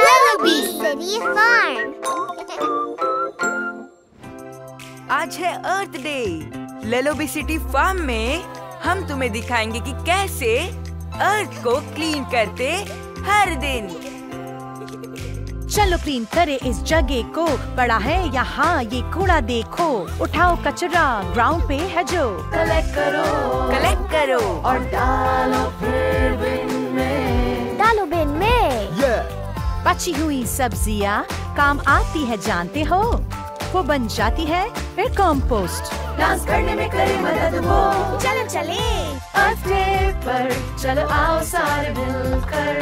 Lellobi City Farm. आज है earth day. लेलोबी सिटी फार्म में हम तुम्हें दिखाएंगे कि कैसे अर्थ को क्लीन करते हर दिन। चलो क्लीन करें इस जगह को, बड़ा है यहाँ ये कूड़ा देखो, उठाओ कचरा ग्राउंड पे है जो, कलेक्ट करो और डालो फिर बिन में, बची हुई सब्जियाँ काम आती है जानते हो, वो बन जाती है फिर कंपोस्ट। डांस करने में करे मदद वो, चलो चले अर्थ डे पर, चलो आओ सारे मिलकर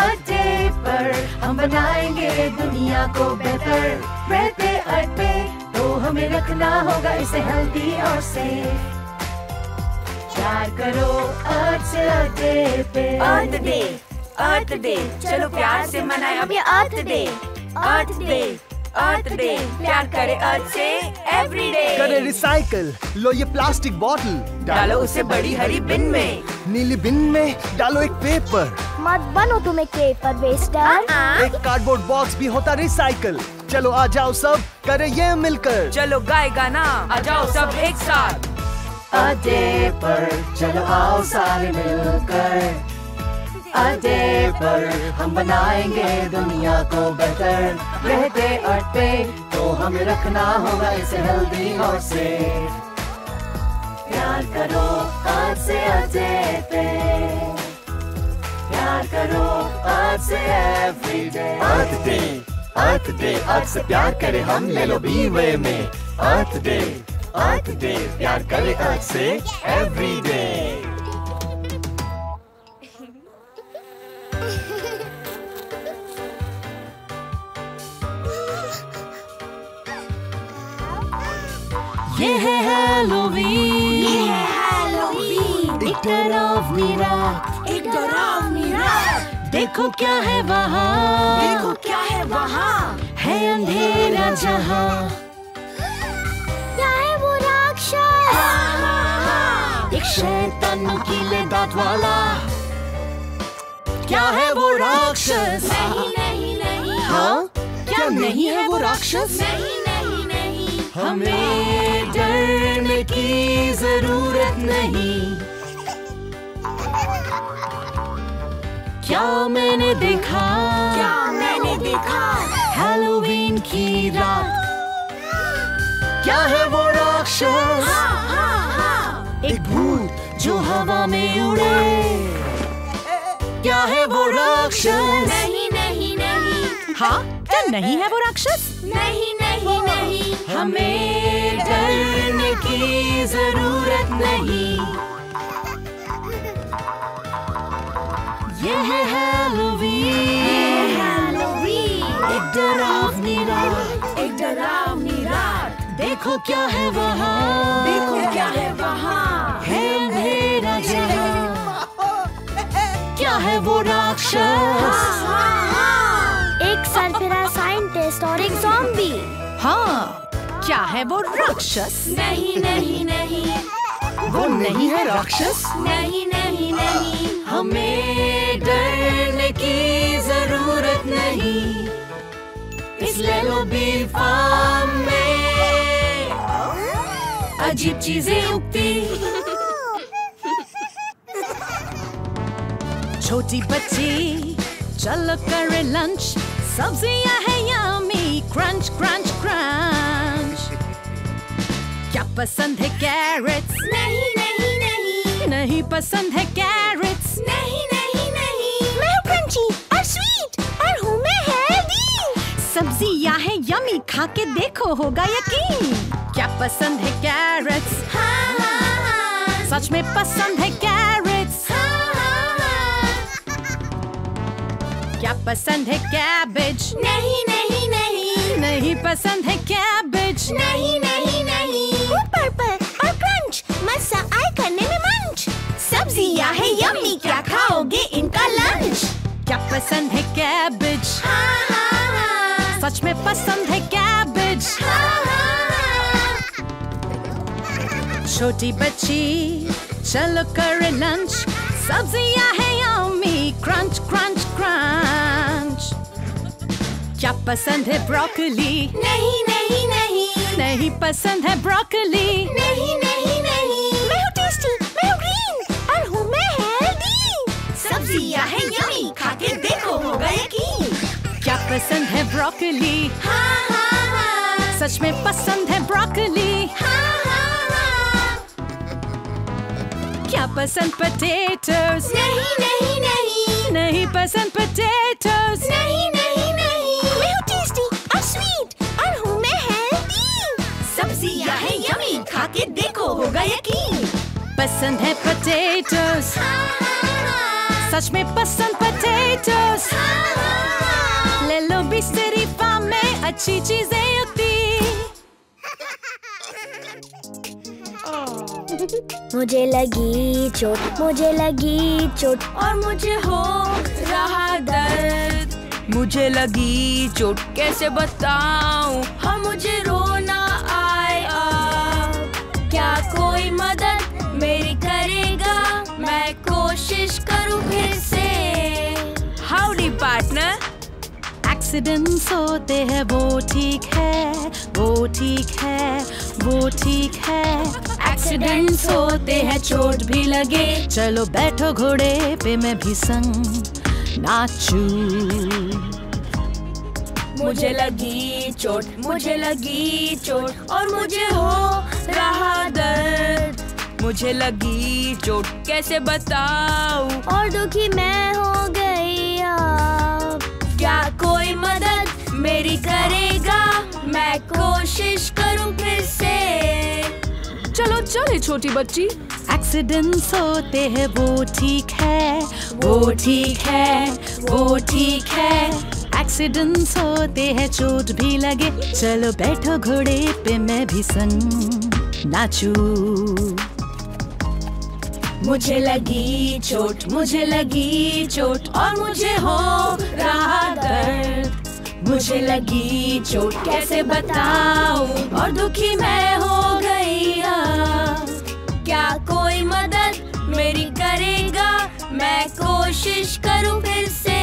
अर्थ डे पर, हम बनाएंगे दुनिया को बेहतर। रहते अर्थ पे तो हमें रखना होगा इसे हेल्दी और सेफ। प्यार करो अर्थ से अर्थ डे पे। अर्थ डे चलो प्यार से मनाएं अब ये अर्थ डे। अर्थ डे प्यार करे अर्थ से एवरी डे। करे रिसाइकल, लो ये प्लास्टिक बॉटल, डालो उसे बड़ी हरी बिन में, नीली बिन में डालो एक पेपर। मत बनो तुम एक पेपर वेस्टर। एक कार्डबोर्ड बॉक्स भी होता रिसाइकल। चलो आ जाओ सब करे ये मिलकर, चलो गाए गाना आ जाओ सब एक साथ अर्थ डे पर, चलो आओ सारे मिलकर अर्थ डे पर, हम बनाएंगे दुनिया को बेहतर। रहते अर्थ पे तो हमें रखना होगा इसे हेल्दी और सेफ। प्यार करो अर्थ से अर्थ डे पे, प्यार करो अर्थ से every day. Earth day earth से प्यार करे हम लेलोबी वे में। अर्थ डे प्यार करे अर्थ से एवरी डे। ये है हैलोवीन, एक डराव निरात, देखो क्या है वहाँ, है अंधेरा जहाँ, क्या है वो राक्षस, एक शैतान नुकीले दांत वाला, क्या है वो राक्षस, नहीं हाँ क्या नहीं है वो राक्षस, हमें डरने की जरूरत नहीं। क्या मैंने देखा हैलोवीन की रात, क्या है वो राक्षस, एक भूत जो हवा में उड़े, क्या है वो राक्षस, नहीं हाँ क्या नहीं है वो राक्षस, नहीं हमें डरने की जरूरत नहीं। ये है हैलोवीन, एक डरावनी रात, देखो क्या है वहाँ, है अंधेरा जहाँ, क्या है वो राक्षस, एक सरफिरा साइंटिस्ट और एक ज़ॉम्बी। हाँ क्या है वो राक्षस, नहीं वो नहीं है राक्षस, नहीं हमें डरने की जरूरत नहीं। इस लेलोबी फार्म में अजीब चीजें उगती, छोटी बच्ची चलो करे लंच, सब्जियां है यामी क्रंच क्रंच क्रंच, क्या पसंद है कैरेट्स, नहीं पसंद है कैरेट्स, नहीं मैं हूँ क्रंची और स्वीट और हूँ मैं हेल्दी, सब्जियां है यमी खा के देखो होगा यकीन, क्या पसंद है कैरेट्स, सच में पसंद है कैरेट्स, क्या पसंद है कैबेज, नहीं पसंद है कैबेज, नहीं वो पर्पल और क्रंच, मज़ा आए करने में मंच, सब्जियां है यम्मी क्या खाओगे इनका लंच, क्या पसंद है कैबेज, सच में पसंद है कैबेज, छोटी बच्ची चलो करे lunch, Subsiya hai yummy, crunch crunch crunch. क्या पसंद है ब्रोकली? नहीं नहीं नहीं. नहीं पसंद है ब्रोकली? नहीं नहीं नहीं. मैं हूँ टेस्टी, मैं हूँ ग्रीन और हूँ मैं हेल्दी. सब्जियाँ है यम्मी, खा के देखो होगा यकीन. क्या पसंद है ब्रोकली? हाँ हाँ हाँ. सच में पसंद है ब्रोकली? हाँ हाँ हाँ. क्या पसंद पटेटोस? नहीं नहीं नहीं. नहीं पसंद पटेटोस? नहीं नहीं नहीं. मैं हूँ टेस्टी और स्वीट और हूँ मैं हेल्दी. सब्जियाँ है यम्मी, खा के देखो होगा यकीन. पसंद है पटेटोस? हाँ हाँ हाँ. सच में पसंद पटेटोस? हाँ हाँ. लेलोबी सिटी फार्म में अच्छी चीजें होती. मुझे लगी चोट, मुझे लगी चोट और मुझे हो रहा दर्द. मुझे लगी चोट कैसे बताऊं, हाँ मुझे रोना आया. क्या कोई मदद मेरी करेगा? मैं कोशिश करूं फिर से. Howdy partner. एक्सीडेंट्स होते हैं वो ठीक है, वो ठीक है, वो ठीक है. एक्सीडेंट्स होते हैं, चोट भी लगे. चलो बैठो घोड़े पे, मैं भी संग नाचूं. मुझे लगी चोट, मुझे लगी चोट और मुझे हो रहा दर्द. मुझे लगी चोट कैसे बताऊं, और दुखी मैं हो गई. क्या कोई मदद मेरी करेगा? मैं कोशिश करूं फिर से. चलो चले छोटी बच्ची. एक्सीडेंट्स होते हैं वो ठीक है, वो ठीक है, वो ठीक है. एक्सीडेंट्स होते हैं, चोट भी लगे. चलो बैठो घोड़े पे, मैं भी संग नाचूं. मुझे लगी चोट, मुझे लगी चोट और मुझे हो रहा दर्द. मुझे लगी चोट कैसे बताऊं, और दुखी मैं हो गई. क्या कोई मदद मेरी करेगा? मैं कोशिश करूं फिर से.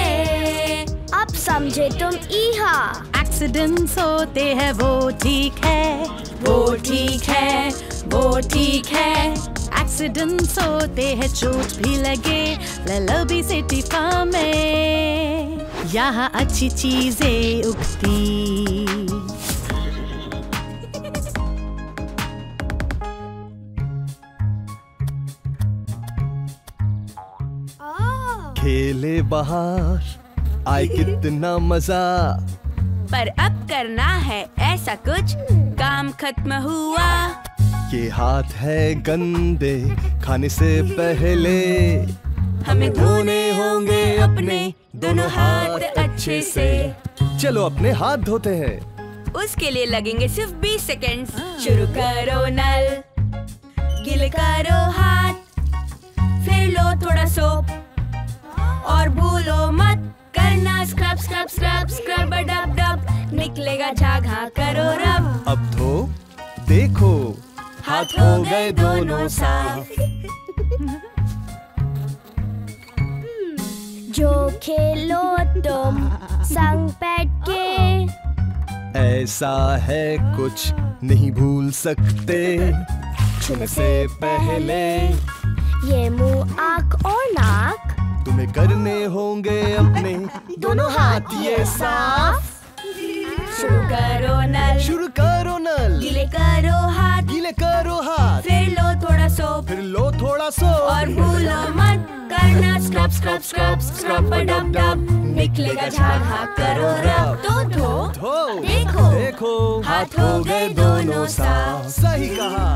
अब समझे तुम ईहा. एक्सीडेंट्स होते हैं वो ठीक है, वो ठीक है, वो ठीक है. एक्सीडेंट्स होते हैं, चोट भी लगे. लेलोबी सिटी फार्म में यहाँ अच्छी चीजें उगती. खेले बाहर आए कितना मजा. पर अब करना है ऐसा कुछ, काम खत्म हुआ. ये हाथ है गंदे खाने से पहले, हमें धोने होंगे अपने दोनों हाथ अच्छे से. चलो अपने हाथ धोते हैं. उसके लिए लगेंगे सिर्फ 20 सेकंड. शुरू करो नल, गीले करो हाथ, फिर लो थोड़ा सोप, और भूलो मत करना scrub scrub scrub scrub dub dub. निकलेगा झांझा, करो रब. अब धो, देखो हाथ हो गए दोनों साफ. जो खेलो तुम संग बैठ के, ऐसा है कुछ नहीं भूल सकते. छूने से पहले ये मुंह, आँख और नाक, तुम्हें करने होंगे अपने दोनों हाथ ये साफ. शुरू करो नल, शुरू करो नल, गीले करो हाथ, गीले करो हाथ, फिर लो थोड़ा सोप, फिर लो थोड़ा सोप, और भूलो मत करना scrub scrub scrub scrub dub dub. निकलेगा झांझा, करो रब. तो धो, धो, देखो, देखो, हाथ हो गए दोनों साफ. सही कहा.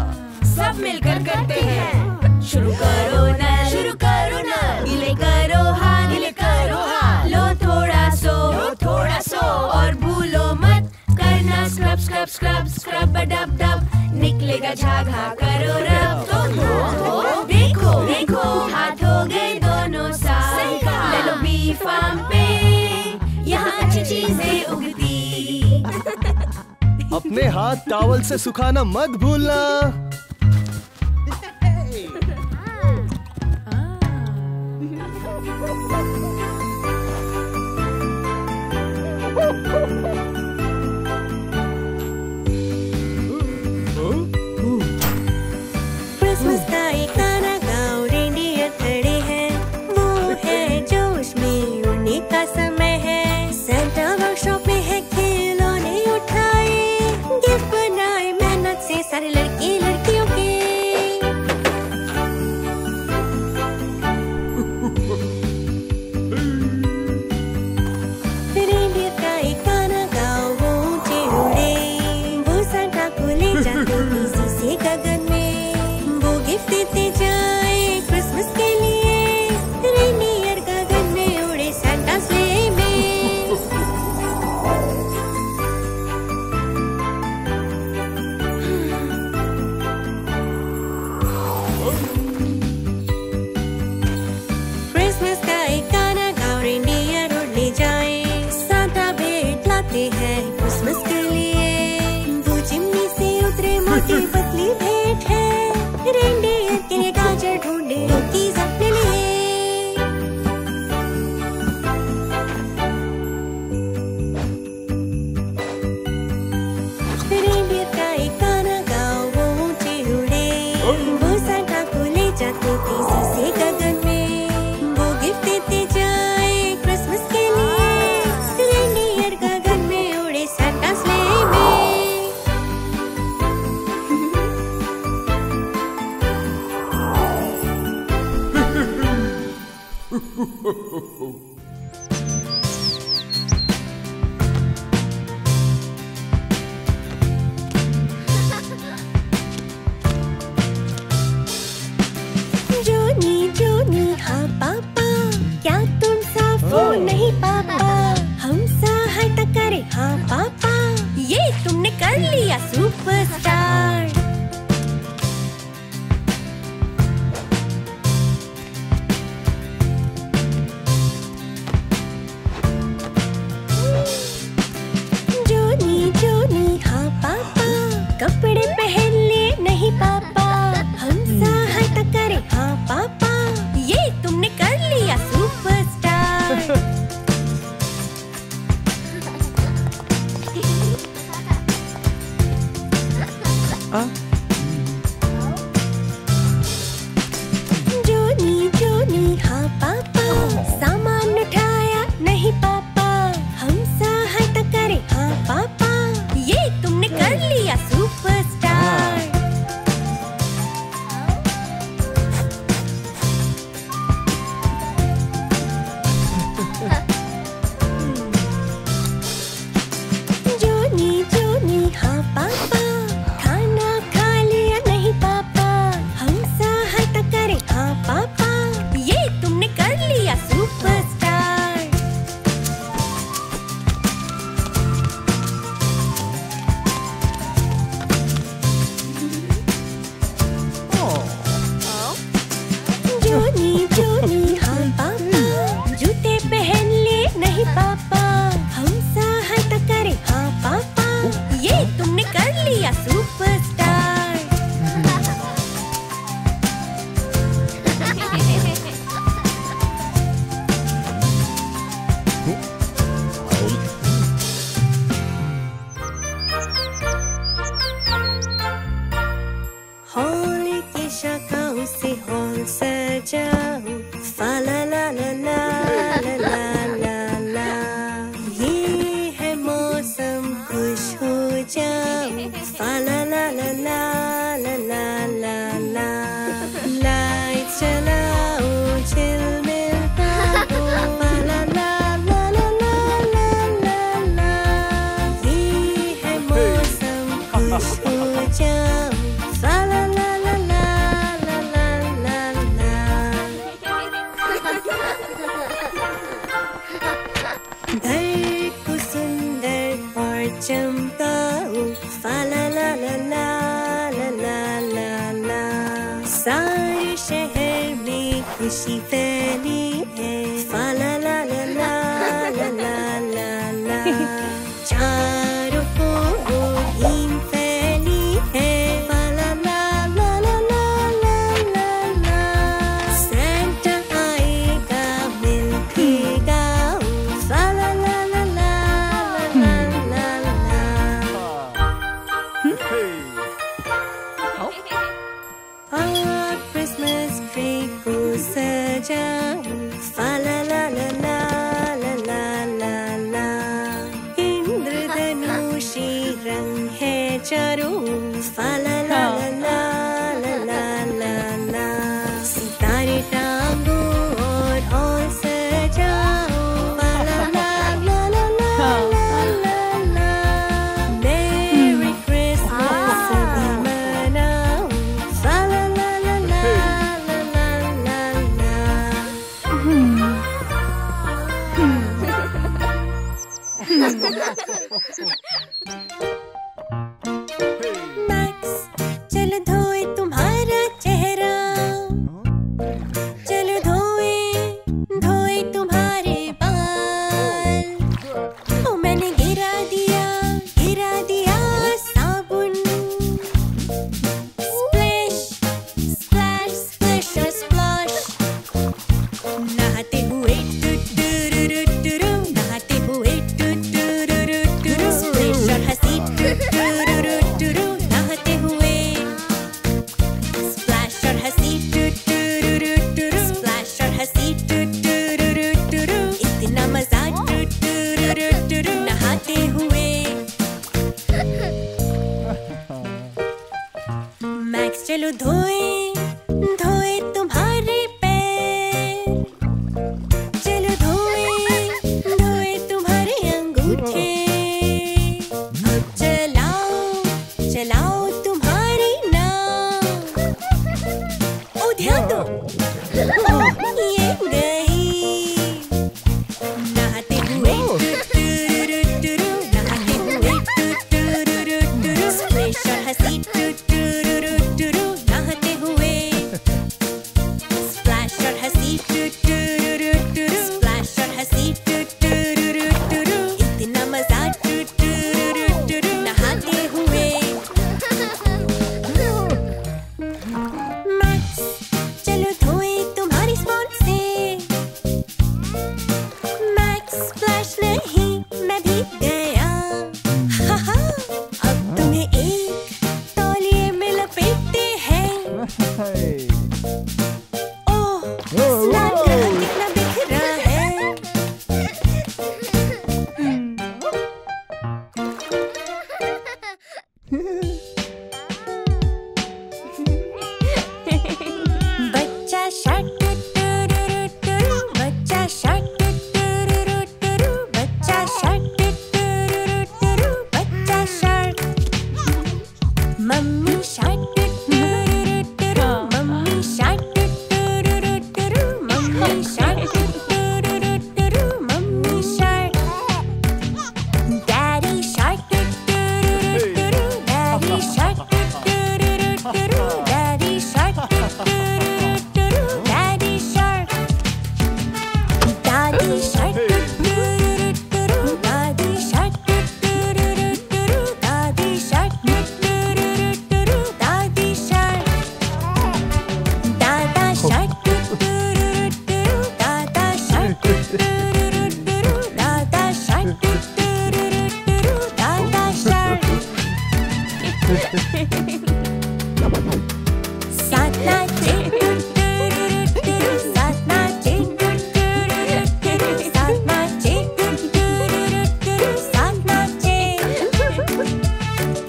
सब मिलकर करते हैं. शुरू करो नल, शुरू करो नल, गीले करो हाथ, गीले करो हाथ, लो थोड़ा सोप, लो थोड़ा सोप, और भूलो scrub scrub scrub scrub dub dub. निकलेगा झांझा, करो रब. तो धो, देखो, देखो, हाथ हो गए दोनों साफ. लेलोबी फार्म पे यहाँ अच्छी चीजें उगती. अपने हाथ टॉवल से सुखाना मत भूलना. क्रिसमस का एक गाना गाओ, रेंडियर खड़े हैं, वो है जोश में, उड़ने का समय है। सेंटा वर्कशॉप में है, खिलौने उठाए, गिफ्ट बनाए मेहनत से सारे लड़के लड़कियों के। रेंडियर का एक गाना गाओ, वो ऊंचे उड़े, वो सेंटा को ले जाते किसी से गगन में, देते जाए क्रिसमस के लिए। रेनियर गगन में उड़े, सांता स्ले में। क्रिसमस का एक गाना गाओ, रेनियर उड़ ले जाए, सांता भेंट लाते हैं क्रिसमस के लिए। वो चिमनी से उतरे, मोटी पतली भेंट है, रेंडियर के लिए गाजर ढूंढे, कुकीज अपने लिए। रेंडियर का एक गाना गाओ, वो ऊंचे उड़े, वो सांता को ले जाते तेजी से गगन में, वो गिफ्ट देते जाए क्रिसमस के लिए। रेंडियर गगन में उड़े, सांता स्ले में। जोनी जोनी, हाँ पापा, क्या तुम सा फोन नहीं पापा, हम सहायता करे, हाँ पापा, ये तुमने कर लिया सुपरस्टार। जाऊं, फा ला ला ला ला ला ला ला ला। इंद्रधनुषी रंग है चारों, फा ला ला ला ला ला ला ला। सितारे टांगो और सजाओ, फा ला ला ला ला ला ला ला। मेरी क्रिसमस सभी मनाओ, फा ला ला ला ला ला ला ला। मैक्स चल धोए तुम्हारा चेहरा, चल धोए धोए तुम्हारे बाल। ओ मैंने गिरा दिया साबुन। Splash splash splash splash. नहाते हुए टुटुरुटुरु, नहाते हुए टुटुरुटुरु। स्प्लैश और हंसी टुटुरुटुरु, नहाते हुए। स्प्लैश और हंसी टुटुरुटुरु, स्प्लैश और हंसी टुटुरुटुरु। इतना मजा टुटुरुटुरु, नहाते हुए। मैक्स चलो धोए धोए तुम्हारे पैर, चलो धोए धोए तुम्हारे अंगूठे। अब चलाओ चलाओ तुम्हारी नाव। ओ ध्यान दो, ओ ये गई। नहाते हुए टुटुरुटुरु, नहाते हुए टुटुरुटुरु। स्प्लैश और हंसी टुटुरुटुरु, नहाते हुए। स्प्लैश और हंसी टुटुरुटुरु, स्प्लैश और हंसी टुटुरुटुरु। इतना मजा टुटुरुटुरु, नहाते हुए। मैक्स चलो धोए तुम्हारी स्पॉन्ज से। मैक्स स्प्लैश नहीं, मैं भी गया। हाहा, अब तुम्हें एक तौलिए में लपेटते हैं। ओह स्नान गृह कितना बिखरा है। बच्चा शार्क टुटुरुटुरु, बच्चा शार्क टुटुरुटुरु, बच्चा शार्क टुटुरुटुरु, बच्चा शार्क। मम्मी शार्क टुटुरुटुरु, मम्मी शार्क टुटुरुटुरु, मम्मी शार्क टुटुरुटुरु, मम्मी शार्क। डैडी शार्क टुटुरुटुरु, डैडी शार्क टुटुरुटुरु, डैडी शार्क टुटुरुटुरु, डैडी शार्क। दादी शार्क टुटुरुटुरु, दादी शार्क टुटुरुटुरु, दादी शार्क टुटुरुटुरु, दादी शार्क। दादा शार्क टुटुरुटुरु, दादा शार्क टुटुरुटुरु, दादा शार्क टुटुरुटुरु, दादा शार्क। साथ नाचे टुटुरुटुरु, साथ नाचे टुटुरुटुरु, साथ नाचे टुटुरुटुरु, साथ नाचे।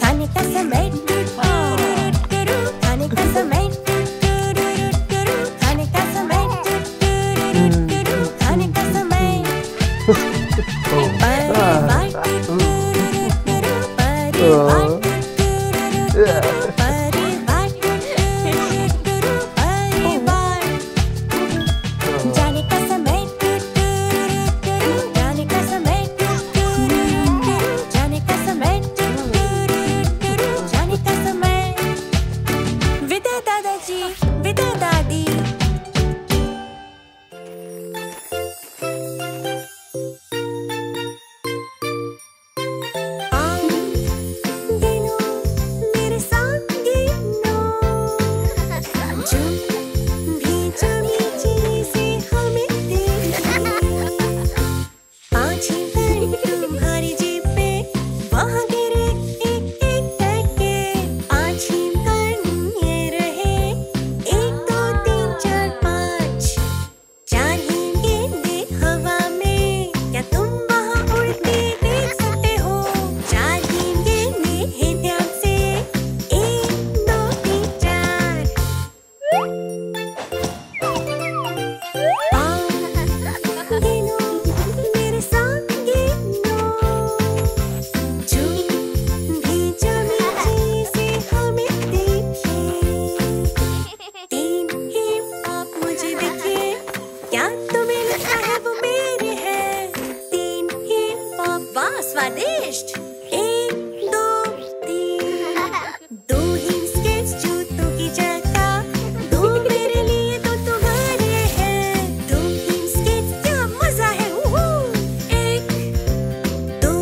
खाने का समय टुटुरुटुरु, खाने का समय टुटुरुटुरु, खाने का समय टुटुरुटुरु, खाने का समय। परिवार टुटुरुटुरु, परिवार टुटुरुटुरु, परिवार टुटुरुटुरु, परिवार। जाने का समय टुटुरुटुरु, जाने का समय टुटुरुटुरु, जाने का समय टुटुरुटुरु, जाने का समय। विदा दादाजी, विदा दादी। तुम्हें लगता है वो मेरे हैं। 3 ही और वाह स्वादिष्ट। 1 2 3 2 ही स्केच जूतों की जगह। 2 मेरे लिए तो तुम्हारे हैं। 2 ही स्केच क्या मजा है। 1 2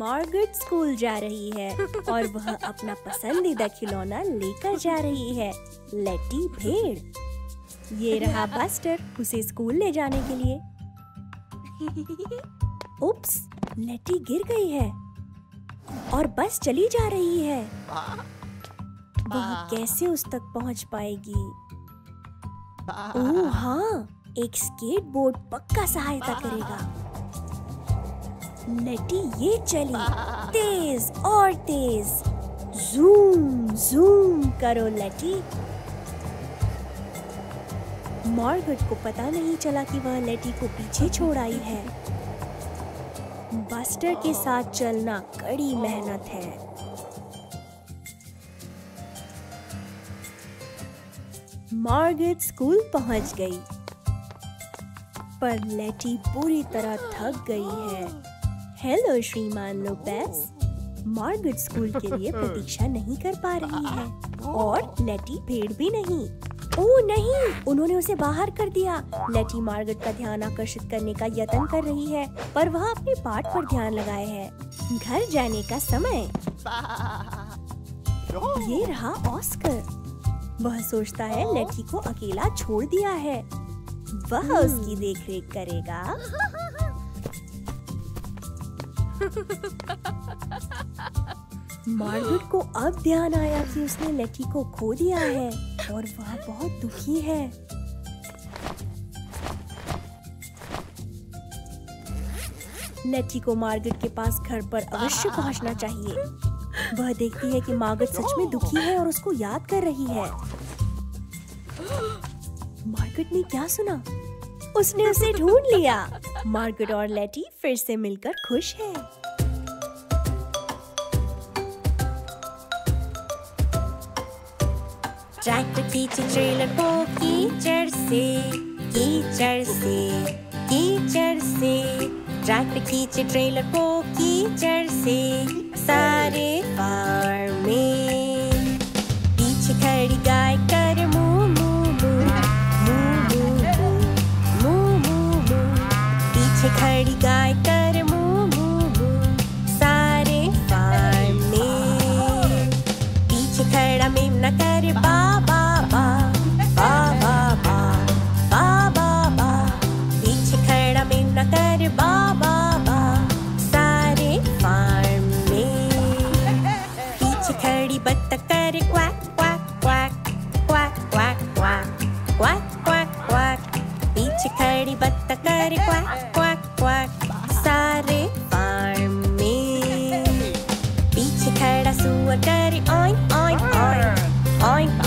मार्गरेट स्कूल जा रही है और वह अपना पसंदीदा खिलौना लेकर जा रही है, लेटी भेड़। ये रहा बस्टर, उसे स्कूल ले जाने के लिए। उप्स, लेटी गिर गई है और बस चली जा रही है। वह कैसे उस तक पहुंच पाएगी? ओह हाँ, एक स्केटबोर्ड पक्का सहायता करेगा। नटी ये चली तेज और तेज। जूम जूम करो लटी। मार्गरेट को पता नहीं चला कि वह लटी को पीछे छोड़ आई है। बस्टर के साथ चलना कड़ी मेहनत है। मार्गरेट स्कूल पहुंच गई, पर लेटी पूरी तरह थक गई है। हेलो श्रीमान लोपेस, मार्गरेट स्कूल के लिए प्रतीक्षा नहीं कर पा रही है और लेटी भेड़ भी नहीं। ओह नहीं, उन्होंने उसे बाहर कर दिया। लेटी मार्गरेट का ध्यान आकर्षित करने का यत्न कर रही है, पर वह अपने पाठ पर ध्यान लगाए है। घर जाने का समय। ये रहा ऑस्कर। वह सोचता है लेटी को अकेला छोड़ दिया है, वह उसकी देखरेख करेगा। मार्गरेट को अब ध्यान आया कि उसने लेटी को खो दिया है और वह बहुत दुखी है। लेटी को मार्गरेट के पास घर पर अवश्य पहुंचना चाहिए। वह देखती है कि मार्गरेट सच में दुखी है और उसको याद कर रही है। मार्गरेट ने क्या सुना? उसने उसे ढूंढ लिया। मार्गरेट और लेटी फिर से मिलकर खुश है। ट्रैक्टर खींचे ट्रेलर को कीचड़ से ट्रैक्टर खींचे ट्रेलर को कीचड़ से। सारे फार्म में पीछे खड़ी गाय कर मू मू मू मू मू मू मू मू। पीछे खड़ी गाय कर मू मू मू। सारे फार्म में पीछे खड़ा मेमना कर बा बा बा बा बा बा बा बा। पीछे खड़ा मेमना कर बा बा बा। सारे फार्म खड़ी बत्तख कर quack quack quack quack quack quack quack quack quack. पीछे खड़ी बत्तख कर क्वाक क्वाक क्वाक। सारे फार्म में पीछे खड़ा सुअर कर oink oink oink oink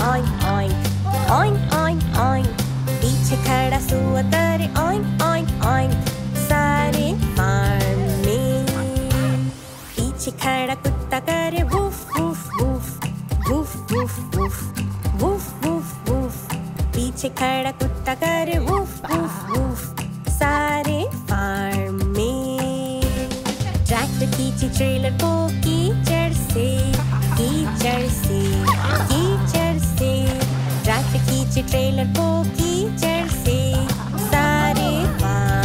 oink oink oink oink. पीछे खड़ा सुअर कर ऑइंक ऑइंक ऑइंक। सारे फार्म में पीछे खड़ा कुत्ता कर वूफ खड़ा कुत्ता कर वूफ वूफ वूफ। सारे फार्म में ट्रैक्टर खींचे ट्रेलर को कीचड़ से ट्रैक्टर खींचे ट्रेलर को कीचड़ से। सारे फार्म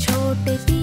छोटे